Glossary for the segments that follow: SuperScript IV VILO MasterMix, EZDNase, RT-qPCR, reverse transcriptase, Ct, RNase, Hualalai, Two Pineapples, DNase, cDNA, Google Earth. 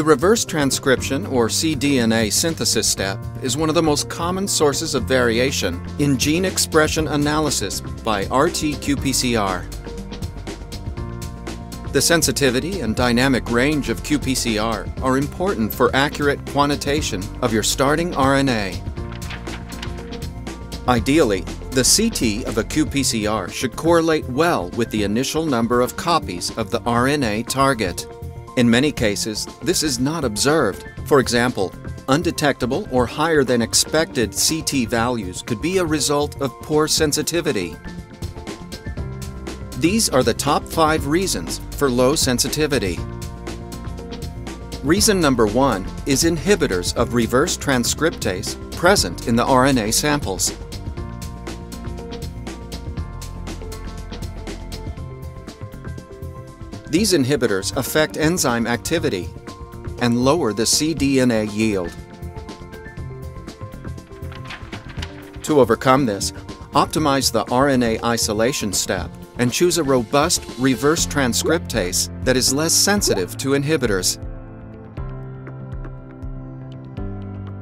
The reverse transcription, or cDNA synthesis step, is one of the most common sources of variation in gene expression analysis by RT-qPCR. The sensitivity and dynamic range of qPCR are important for accurate quantitation of your starting RNA. Ideally, the Ct of a qPCR should correlate well with the initial number of copies of the RNA target. In many cases, this is not observed. For example, undetectable or higher than expected Ct values could be a result of poor sensitivity. These are the top 5 reasons for low sensitivity. Reason number 1 is inhibitors of reverse transcriptase present in the RNA samples. These inhibitors affect enzyme activity and lower the cDNA yield. To overcome this, optimize the RNA isolation step and choose a robust reverse transcriptase that is less sensitive to inhibitors.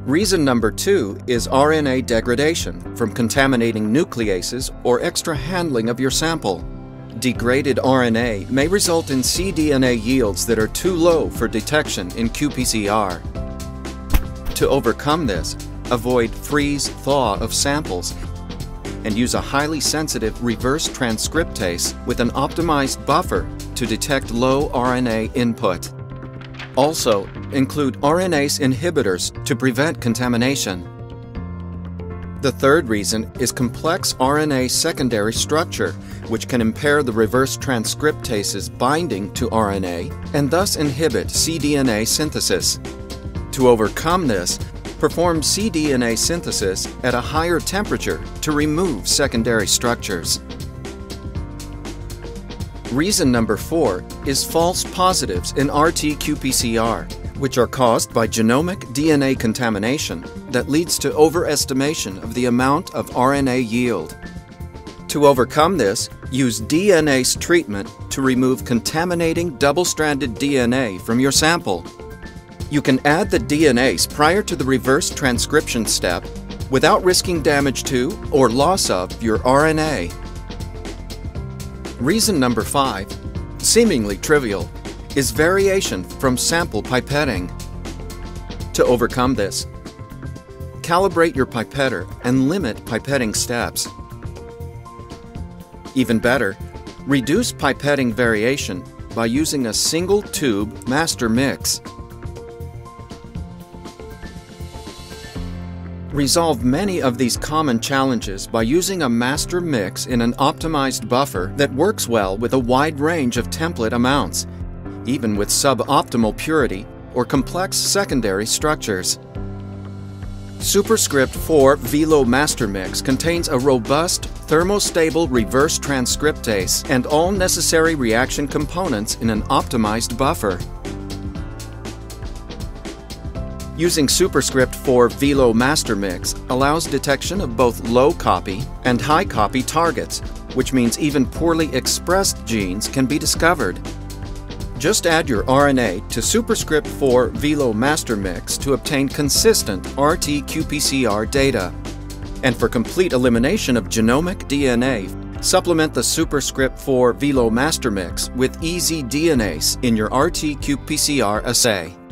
Reason number 2 is RNA degradation from contaminating nucleases or extra handling of your sample. Degraded RNA may result in cDNA yields that are too low for detection in qPCR. To overcome this, avoid freeze-thaw of samples and use a highly sensitive reverse transcriptase with an optimized buffer to detect low RNA input. Also, include RNase inhibitors to prevent contamination. The third reason is complex RNA secondary structure, which can impair the reverse transcriptase's binding to RNA and thus inhibit cDNA synthesis. To overcome this, perform cDNA synthesis at a higher temperature to remove secondary structures. Reason number 4 is false positives in RT-qPCR, which are caused by genomic DNA contamination that leads to overestimation of the amount of RNA yield. To overcome this, use DNase treatment to remove contaminating double-stranded DNA from your sample. You can add the DNase prior to the reverse transcription step without risking damage to or loss of your RNA. Reason number 5, seemingly trivial, is variation from sample pipetting. To overcome this, calibrate your pipetter and limit pipetting steps. Even better, reduce pipetting variation by using a single tube master mix. Resolve many of these common challenges by using a master mix in an optimized buffer that works well with a wide range of template amounts, even with suboptimal purity or complex secondary structures. SuperScript IV VILO MasterMix contains a robust, thermostable reverse transcriptase and all necessary reaction components in an optimized buffer. Using SuperScript IV VILO MasterMix allows detection of both low copy and high copy targets, which means even poorly expressed genes can be discovered. Just add your RNA to SuperScript IV VILO MasterMix to obtain consistent RT-qPCR data. And for complete elimination of genomic DNA, supplement the SuperScript IV VILO MasterMix with EZDNase in your RT-qPCR assay.